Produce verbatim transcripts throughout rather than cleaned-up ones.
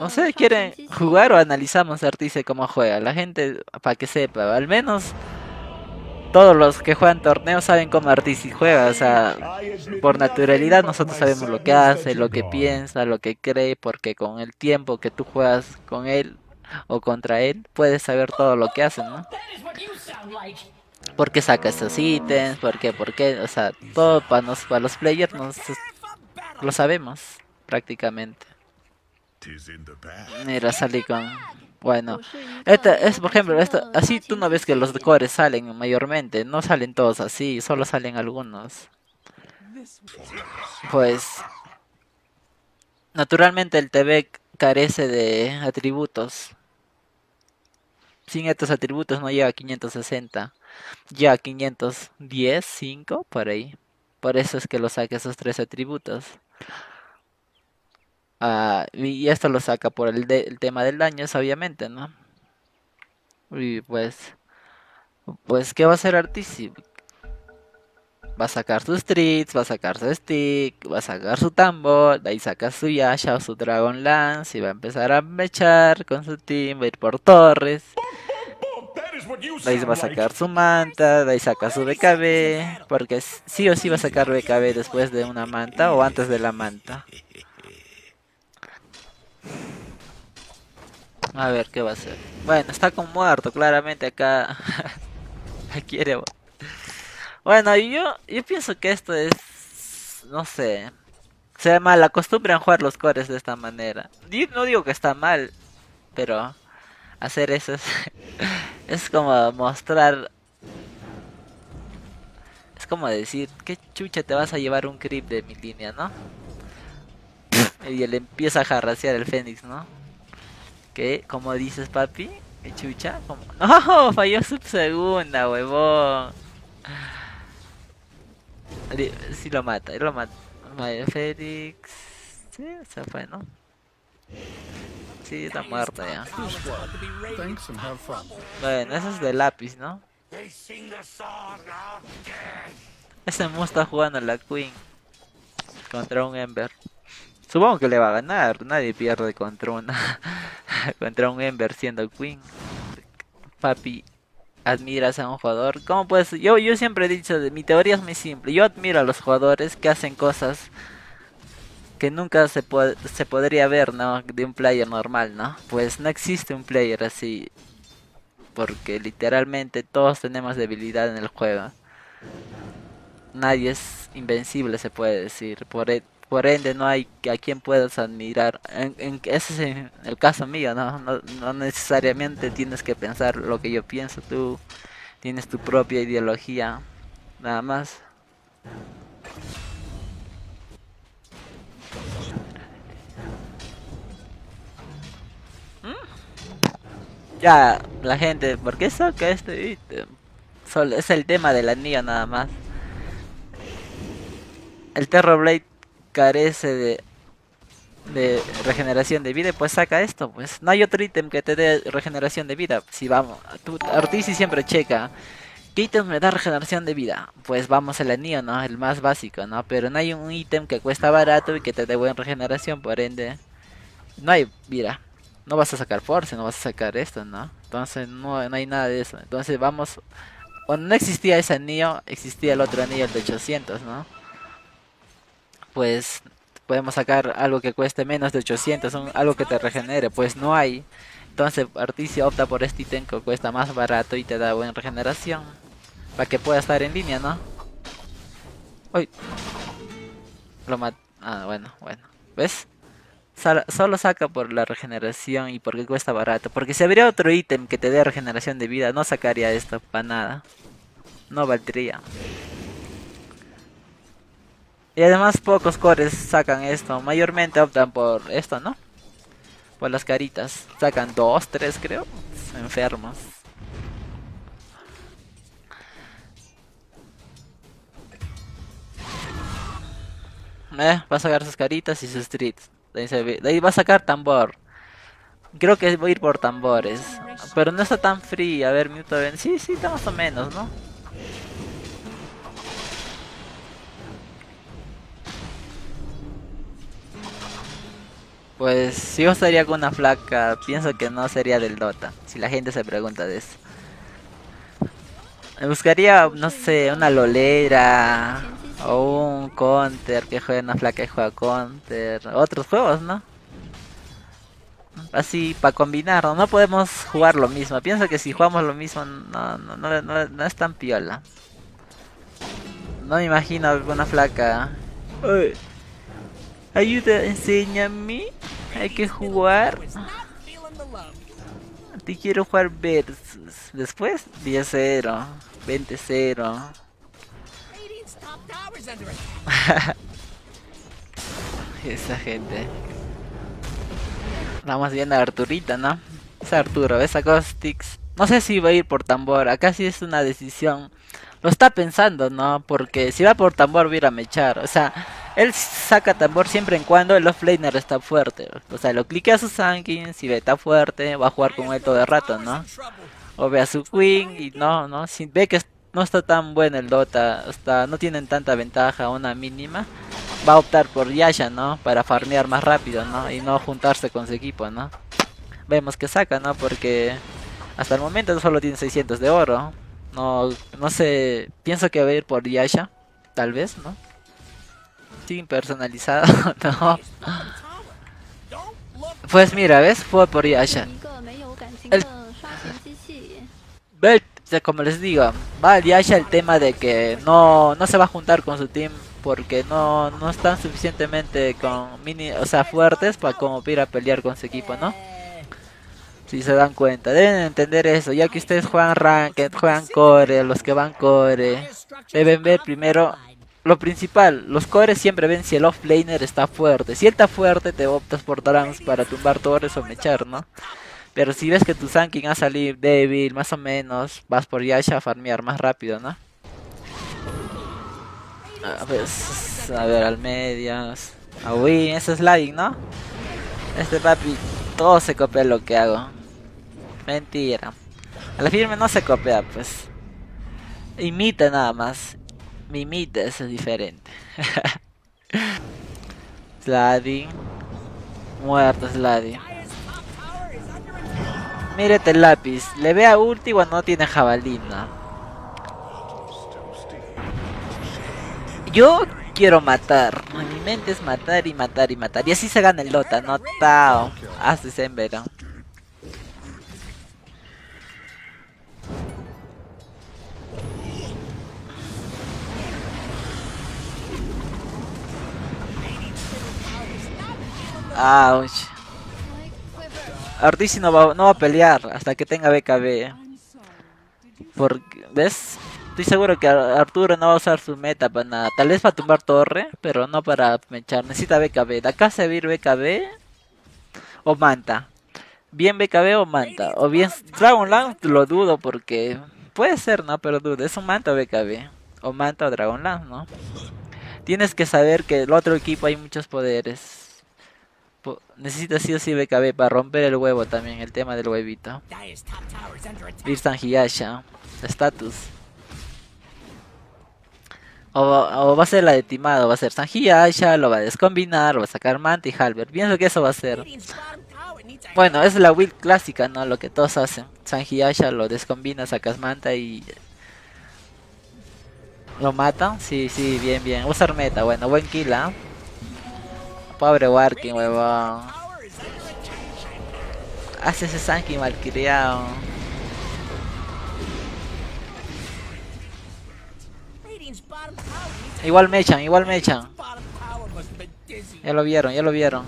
No sé, ¿quieren jugar o analizamos a Arteezy cómo juega? La gente, para que sepa, al menos todos los que juegan torneos saben cómo Arteezy juega. O sea, por naturalidad nosotros sabemos lo que hace, lo que piensa, lo que cree, porque con el tiempo que tú juegas con él o contra él, puedes saber todo lo que hace, ¿no? ¿Por qué saca estos ítems? ¿Por qué? ¿Por qué? O sea, todo para, nos, para los players nos, lo sabemos prácticamente. Mira, salí con... Bueno, esta es, por ejemplo, esto, así tú no ves que los cores salen mayormente. No salen todos así, solo salen algunos. Pues... naturalmente el T B carece de atributos. Sin estos atributos no llega a quinientos sesenta. Ya a quinientos diez, cinco, por ahí. Por eso es que lo saca esos tres atributos. Uh, y esto lo saca por el, de, el tema del daño, obviamente, ¿no? Y pues... Pues, ¿qué va a hacer Arteezy? Va a sacar sus tricks, va a sacar su stick, va a sacar su tambor, de ahí saca su Yasha o su Dragon Lance y va a empezar a mechar con su team, va a ir por torres. De ahí va a sacar su manta, de ahí saca su B K B, porque sí o sí va a sacar B K B después de una manta o antes de la manta. A ver qué va a hacer. Bueno, está con muerto, claramente acá quiere... Bueno, yo, yo pienso que esto es, no sé, se mal acostumbran jugar los cores de esta manera. Yo no digo que está mal, pero hacer eso es, es como mostrar, es como decir, ¿qué chucha te vas a llevar un creep de mi línea, no? Y él empieza a jarrasear el Fénix, ¿no? ¿Qué? ¿Cómo dices, papi? ¿Qué chucha? ¿Cómo? ¡No! Falló su segunda, huevón. Si sí, lo mata, él lo mata. Félix. Sí, se fue, ¿no? Sí, está muerto ya. Bueno, eso es de lápiz, ¿no? Ese mu está jugando la Queen contra un Ember. Supongo que le va a ganar. Nadie pierde contra una contra un Ember siendo Queen. Papi, admiras a un jugador. ¿Cómo puedes? Yo, yo siempre he dicho, mi teoría es muy simple. Yo admiro a los jugadores que hacen cosas que nunca se, po se podría ver, ¿no? De un player normal, ¿no? Pues no existe un player así. Porque literalmente todos tenemos debilidad en el juego. Nadie es invencible, se puede decir. Por, e por ende no hay a quien puedas admirar. En, en, ese es el caso mío, ¿no? No, no necesariamente tienes que pensar lo que yo pienso, tú tienes tu propia ideología, nada más. ¿Mm? Ya, la gente, ¿por qué saca este ítem? Solo es el tema del anillo nada más. El Terrorblade carece de, de regeneración de vida, pues saca esto, pues no hay otro ítem que te dé regeneración de vida. Si vamos, tú, Arteezy siempre checa qué ítem me da regeneración de vida, pues vamos al anillo, ¿no? El más básico, ¿no? Pero no hay un ítem que cuesta barato y que te dé buena regeneración, por ende no hay, mira, no vas a sacar force, no vas a sacar esto, ¿no? Entonces no, no hay nada de eso. Entonces vamos, cuando no existía ese anillo, existía el otro anillo, el de ochocientos, ¿no? Pues podemos sacar algo que cueste menos de ochocientos, un, algo que te regenere, pues no hay. Entonces Arteezy opta por este ítem que cuesta más barato y te da buena regeneración, para que pueda estar en línea, ¿no? Uy. Lo mat... Ah, bueno, bueno. ¿Ves? Sal solo saca por la regeneración y porque cuesta barato. Porque si habría otro ítem que te dé regeneración de vida, no sacaría esto para nada. No valdría. Y además pocos cores sacan esto, mayormente optan por esto, ¿no? Por las caritas, sacan dos, tres creo, enfermos. Eh, va a sacar sus caritas y sus treats, de, de ahí va a sacar tambor. Creo que voy a ir por tambores, pero no está tan free, a ver, Mewtwo ven, sí, sí, está más o menos, ¿no? Pues si yo estaría con una flaca, pienso que no sería del Dota, si la gente se pregunta de eso. Me buscaría, no sé, una lolera o un counter, que juegue una flaca y juega counter, otros juegos, ¿no? Así para combinar, ¿no? No podemos jugar lo mismo. Pienso que si jugamos lo mismo no, no, no, no, no es tan piola. No me imagino alguna flaca. Uy. Ayuda, enséñame. Hay que jugar. Te quiero jugar versus. Después diez cero, veinte cero. Esa gente. Vamos viendo a Arturita, ¿no? Es Arturo, es Agostix. No sé si va a ir por tambor. Acá sí es una decisión. Lo está pensando, ¿no? Porque si va por tambor va a ir a mechar. O sea, él saca tambor siempre en cuando el offlaner está fuerte. O sea, lo cliquea a su Sun King. Si ve está fuerte, va a jugar con él todo el rato, ¿no? O ve a su Queen y no, ¿no? Si ve que no está tan bueno el Dota. Está, no tienen tanta ventaja, una mínima. Va a optar por Yasha, ¿no? Para farmear más rápido, ¿no? Y no juntarse con su equipo, ¿no? Vemos que saca, ¿no? Porque hasta el momento solo tiene seiscientos de oro. No, no sé... Pienso que va a ir por Yasha. Tal vez, ¿no? Sin personalizado, no. Pues mira, ¿ves? Fue por Yasha. El... Como les digo, va al Yasha el tema de que no, no se va a juntar con su team. Porque no, no están suficientemente con mini, o sea, fuertes para como ir a pelear con su equipo, ¿no? Si se dan cuenta, deben entender eso, ya que ustedes juegan ranked, juegan core, los que van core, deben ver primero lo principal, los cores siempre ven si el offlaner está fuerte, si él está fuerte te optas por trans para tumbar torres o mechar, ¿no? Pero si ves que tu Sun King ha salido débil, más o menos, vas por Yasha a farmear más rápido, ¿no? A ver, a ver, al medias. Ah, uy, ese es sliding, ¿no? Este papi, todo se copia lo que hago. Mentira. A la firme no se copia, pues. Imita nada más. Me imita, eso es diferente. Sliding. Muerto sliding. Mírate el lápiz. Le ve a ulti cuando no tiene jabalina. Yo quiero matar, mi mente es matar y matar y matar. Y así se gana el Dota, no Tao. Así se enverá. Ouch. Arteezy no va, no va a pelear hasta que tenga B K B. Porque, ¿ves? Estoy seguro que Arturo no va a usar su meta para nada. Tal vez para tumbar torre, pero no para mechar. Necesita B K B. De acá se va a ir B K B o Manta. Bien B K B o Manta. O bien Dragon Lance lo dudo porque... Puede ser, ¿no? Pero dudo. Es un Manta o B K B. O Manta o Dragon Lance, ¿no? Tienes que saber que el otro equipo hay muchos poderes. Po Necesita sí o sí B K B para romper el huevo también. El tema del huevito. Ir Sange Yasha. Status. O, o va a ser la de Timado, va a ser Sange Yasha, lo va a descombinar, va a sacar Manta y Halberd. Pienso que eso va a ser. Bueno, es la build clásica, ¿no? Lo que todos hacen. Sange Yasha lo descombina, sacas Manta y... ¿Lo matan? Sí, sí, bien, bien. Usar meta, bueno, buen kill, ¿ah? ¿eh? Pobre Warkin, huevón. Hace ese Sange malcriado. Igual me echan, igual me echan. Ya lo vieron, ya lo vieron.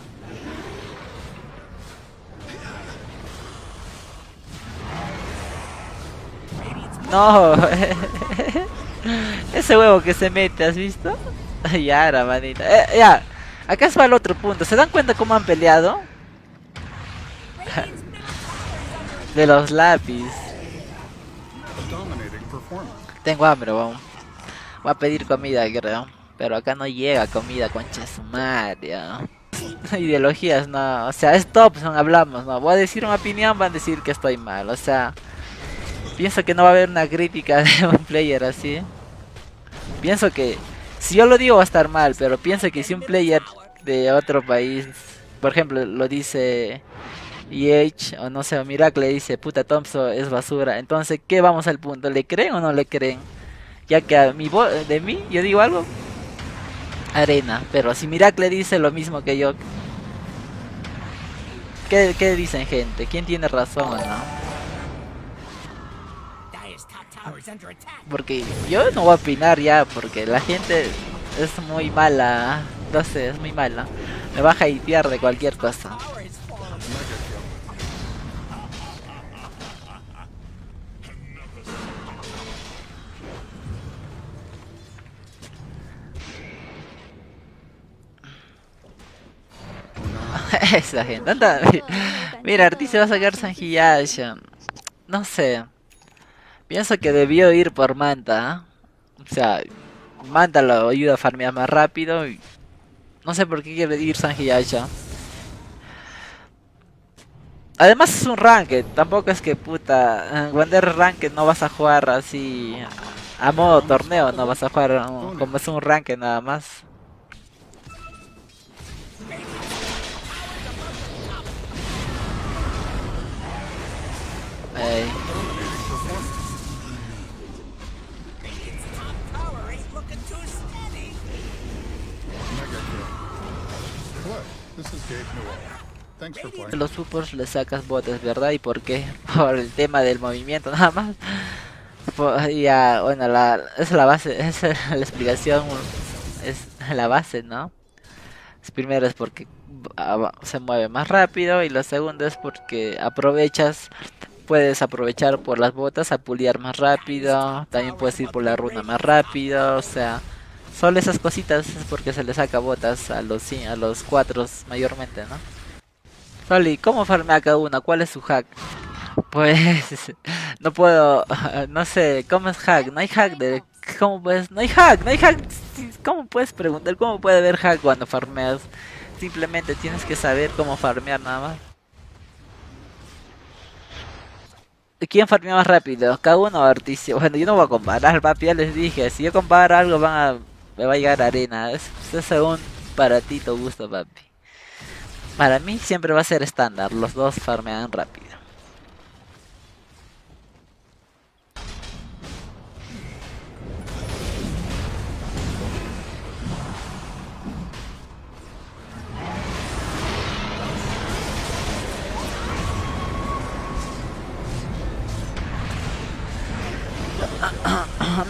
No. Ese huevo que se mete, ¿has visto? Ya, ahora, manita. Eh, ya. Acá es para el otro punto. ¿Se dan cuenta cómo han peleado? De los lápiz. Tengo hambre, vamos. Va a pedir comida, creo. Pero acá no llega comida, concha su madre. Ideologías, no. O sea, es Thompson, hablamos, no. Voy a decir una opinión, van a decir que estoy mal. O sea, pienso que no va a haber una crítica de un player así. Pienso que... Si yo lo digo va a estar mal, pero pienso que si un player de otro país por ejemplo, lo dice G H o no sé, Miracle dice, puta, Thompson es basura. Entonces, ¿qué vamos al punto? ¿Le creen o no le creen? Ya que a mi de mí, yo digo algo, arena. Pero si Miracle dice lo mismo que yo, ¿qué, qué dicen, gente? ¿Quién tiene razón o no? Porque yo no voy a opinar ya, porque la gente es muy mala, no sé, es muy mala. Me va a hatear de cualquier cosa. Esa gente, anda. Mira, Arteezy va a sacar Sange Yasha. No sé. Pienso que debió ir por Manta. ¿Eh? O sea, Manta lo ayuda a farmear más rápido. Y no sé por qué quiere ir Sange Yasha. Además es un ranked. Tampoco es que puta. Cuando eres ranked no vas a jugar así. A modo torneo no vas a jugar como es un ranked nada más. Hey. Los supers le sacas botes, ¿verdad? ¿Y por qué? Por el tema del movimiento, nada más. Por, ya, bueno, la, esa es la base, esa es la explicación, es la base, ¿no? Primero es porque se mueve más rápido y lo segundo es porque aprovechas, puedes aprovechar por las botas a puliar más rápido, también puedes ir por la runa más rápido, o sea, solo esas cositas es porque se le saca botas a los a los cuatro mayormente, ¿no? Soli, ¿cómo farmea cada uno? ¿Cuál es su hack? Pues no puedo, no sé, ¿cómo es hack? No hay hack de... ¿Cómo puedes? No hay hack, no hay hack. ¿Cómo puedes preguntar? ¿Cómo puede haber hack cuando farmeas? Simplemente tienes que saber cómo farmear nada más. ¿Quién farmea más rápido? ¿Cada uno o Arteezy? Bueno, yo no voy a comparar, papi, ya les dije. Si yo comparo algo, van a... me va a llegar arena. Es, es según para ti tu gusto, papi. Para mí siempre va a ser estándar. Los dos farmean rápido.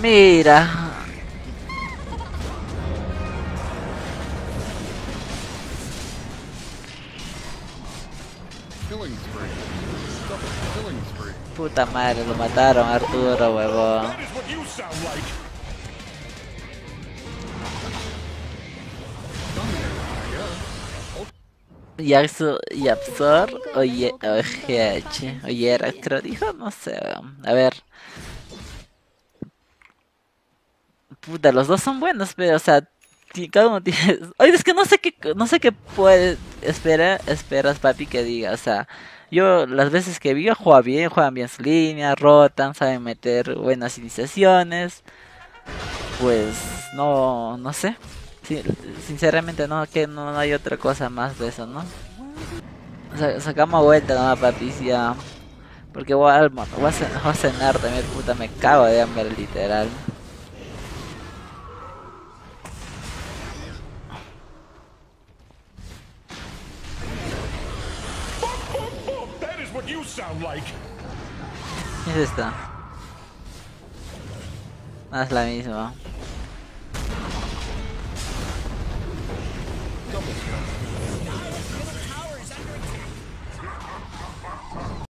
Mira, puta madre, lo mataron a Arturo, huevón. Yabsor o G H o Yera, creo dijo, no sé, a ver. Puta, los dos son buenos, pero, o sea, cada uno tiene... Oye, es que no sé qué, no sé qué puede... Espera, esperas, papi, que diga, o sea... Yo, las veces que vi, juega bien, juegan bien su línea, rotan, saben meter buenas iniciaciones... Pues, no, no sé... Sí, sinceramente, no, que no, no hay otra cosa más de eso, ¿no? Sa sacamos vuelta, no, papi, ya... Porque voy a, voy a cenar también, puta, me cago de hambre, literal... ¿Qué es esta? No es la misma.